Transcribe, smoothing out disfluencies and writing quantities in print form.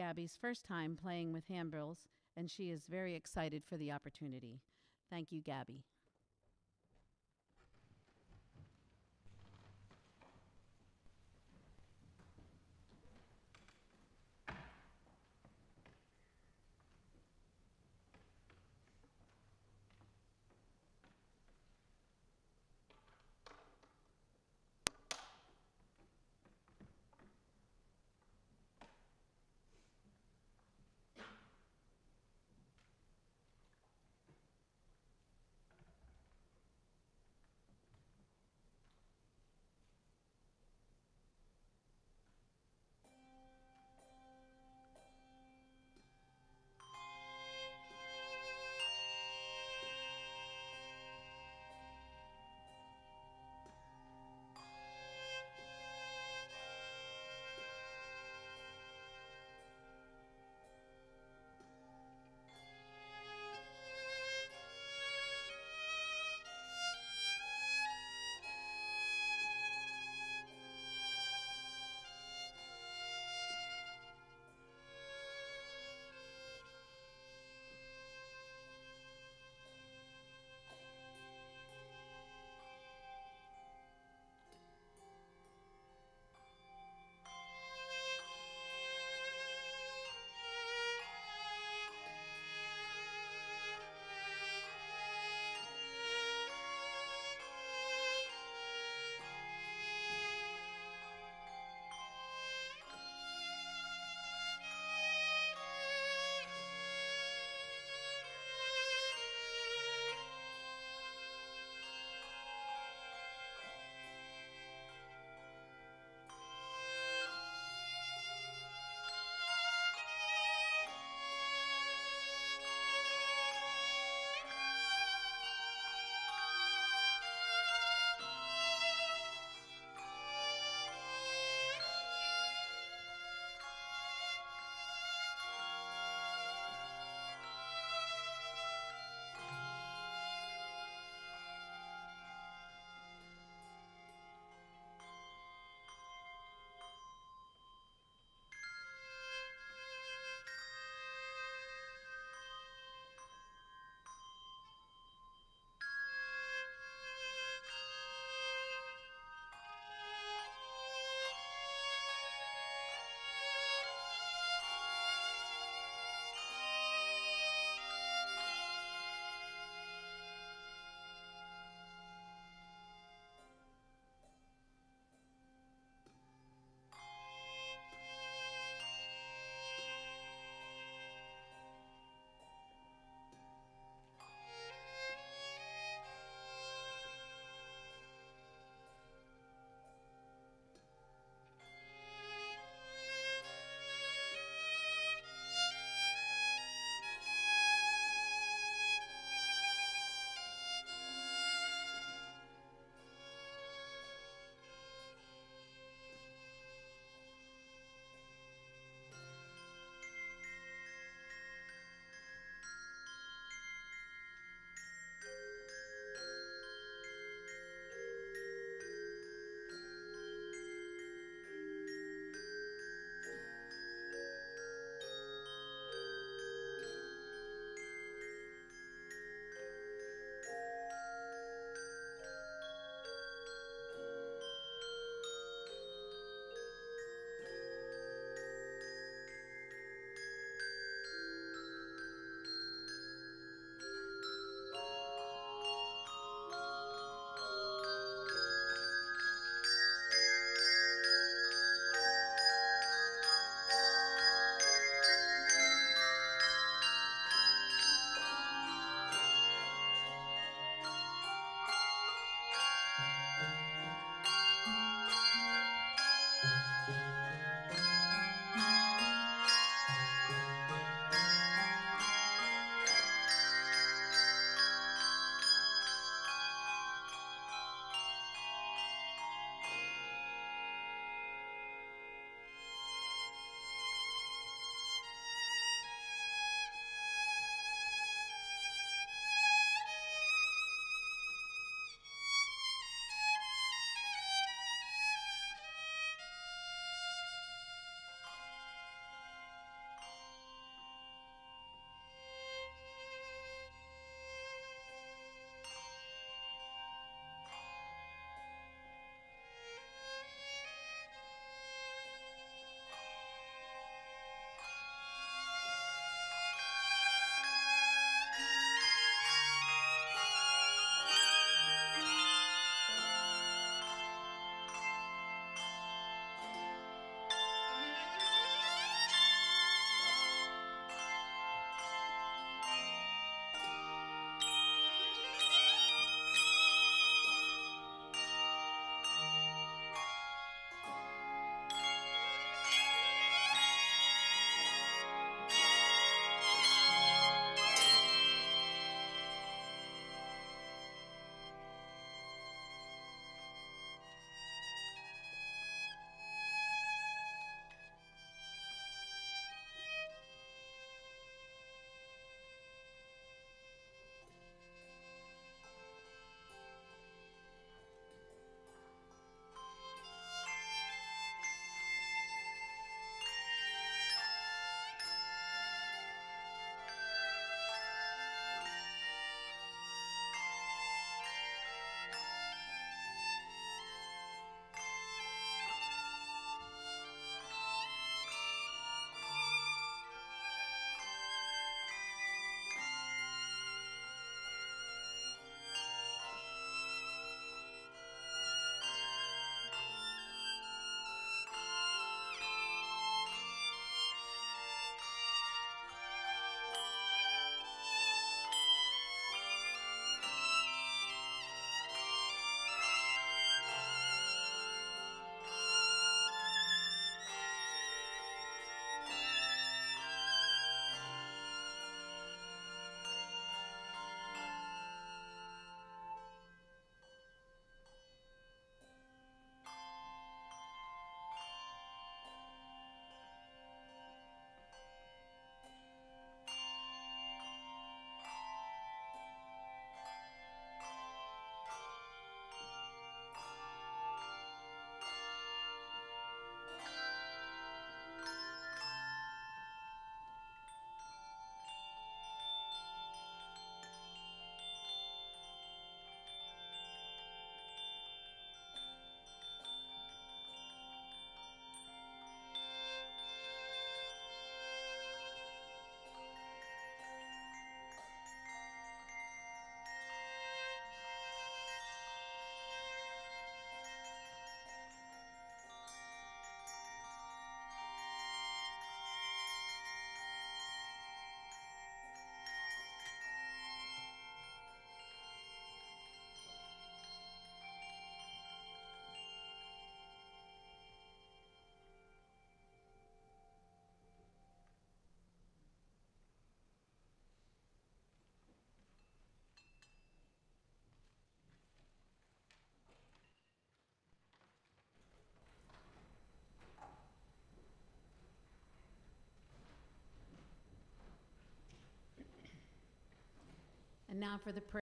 Gabby's first time playing with handbills, and she is very excited for the opportunity. Thank you, Gabby. now for the prayer.